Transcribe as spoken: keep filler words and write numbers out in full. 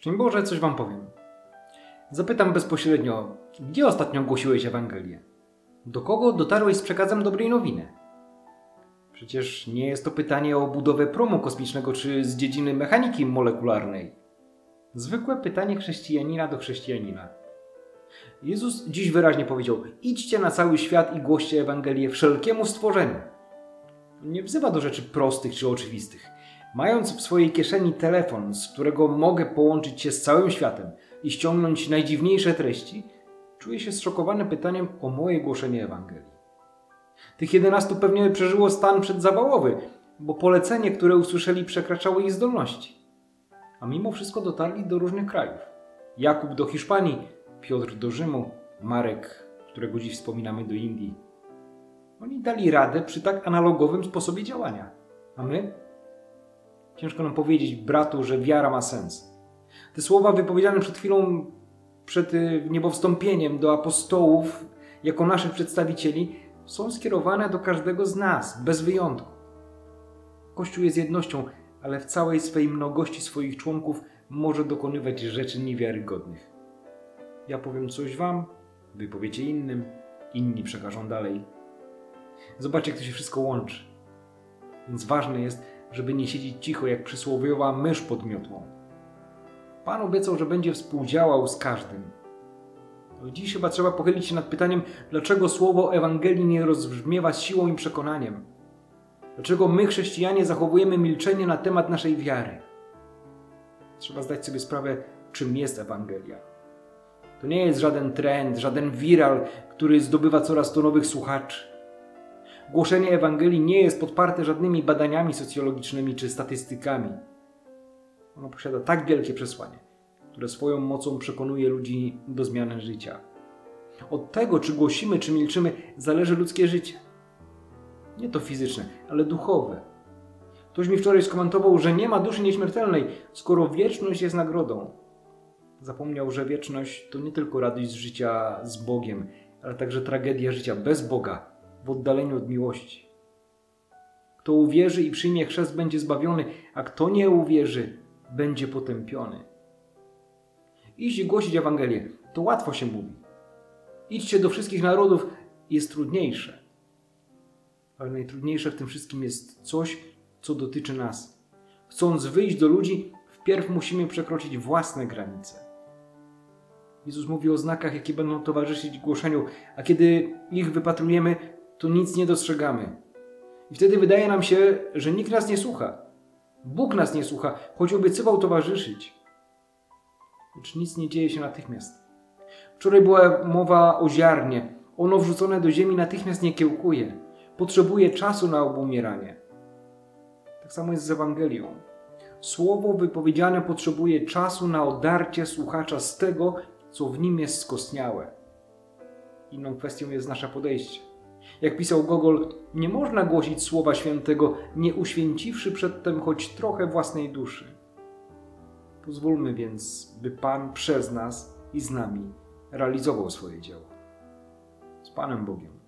Szczęść Boże, coś wam powiem. Zapytam bezpośrednio, gdzie ostatnio głosiłeś Ewangelię? Do kogo dotarłeś z przekazem dobrej nowiny? Przecież nie jest to pytanie o budowę promu kosmicznego czy z dziedziny mechaniki molekularnej. Zwykłe pytanie chrześcijanina do chrześcijanina. Jezus dziś wyraźnie powiedział: idźcie na cały świat i głoście Ewangelię wszelkiemu stworzeniu. Nie wzywa do rzeczy prostych czy oczywistych. Mając w swojej kieszeni telefon, z którego mogę połączyć się z całym światem i ściągnąć najdziwniejsze treści, czuję się zszokowany pytaniem o moje głoszenie Ewangelii. Tych jedenastu pewnie przeżyło stan przedzawałowy, bo polecenie, które usłyszeli, przekraczało ich zdolności. A mimo wszystko dotarli do różnych krajów. Jakub do Hiszpanii, Piotr do Rzymu, Marek, którego dziś wspominamy, do Indii. Oni dali radę przy tak analogowym sposobie działania. A my? Ciężko nam powiedzieć, bratu, że wiara ma sens. Te słowa wypowiedziane przed chwilą, przed niebowstąpieniem do apostołów, jako naszych przedstawicieli, są skierowane do każdego z nas, bez wyjątku. Kościół jest jednością, ale w całej swej mnogości swoich członków może dokonywać rzeczy niewiarygodnych. Ja powiem coś wam, wy powiecie innym, inni przekażą dalej. Zobaczcie, jak to się wszystko łączy. Więc ważne jest, żeby nie siedzieć cicho jak przysłowiowa mysz pod miotłą. Pan obiecał, że będzie współdziałał z każdym. Ale dziś chyba trzeba pochylić się nad pytaniem, dlaczego słowo Ewangelii nie rozbrzmiewa z siłą i przekonaniem. Dlaczego my, chrześcijanie, zachowujemy milczenie na temat naszej wiary? Trzeba zdać sobie sprawę, czym jest Ewangelia. To nie jest żaden trend, żaden wiral, który zdobywa coraz to nowych słuchaczy. Głoszenie Ewangelii nie jest podparte żadnymi badaniami socjologicznymi czy statystykami. Ono posiada tak wielkie przesłanie, które swoją mocą przekonuje ludzi do zmiany życia. Od tego, czy głosimy, czy milczymy, zależy ludzkie życie. Nie to fizyczne, ale duchowe. Ktoś mi wczoraj skomentował, że nie ma duszy nieśmiertelnej, skoro wieczność jest nagrodą. Zapomniał, że wieczność to nie tylko radość z życia z Bogiem, ale także tragedia życia bez Boga, w oddaleniu od miłości. Kto uwierzy i przyjmie chrzest, będzie zbawiony, a kto nie uwierzy, będzie potępiony. Iść i głosić Ewangelię, to łatwo się mówi. Idźcie do wszystkich narodów, jest trudniejsze. Ale najtrudniejsze w tym wszystkim jest coś, co dotyczy nas. Chcąc wyjść do ludzi, wpierw musimy przekroczyć własne granice. Jezus mówi o znakach, jakie będą towarzyszyć głoszeniu, a kiedy ich wypatrujemy, to nic nie dostrzegamy. I wtedy wydaje nam się, że nikt nas nie słucha. Bóg nas nie słucha, choć obiecywał towarzyszyć. Lecz nic nie dzieje się natychmiast. Wczoraj była mowa o ziarnie. Ono wrzucone do ziemi natychmiast nie kiełkuje. Potrzebuje czasu na obumieranie. Tak samo jest z Ewangelią. Słowo wypowiedziane potrzebuje czasu na odarcie słuchacza z tego, co w nim jest skostniałe. Inną kwestią jest nasze podejście. Jak pisał Gogol, nie można głosić Słowa Świętego, nie uświęciwszy przedtem choć trochę własnej duszy. Pozwólmy więc, by Pan przez nas i z nami realizował swoje dzieło. Z Panem Bogiem.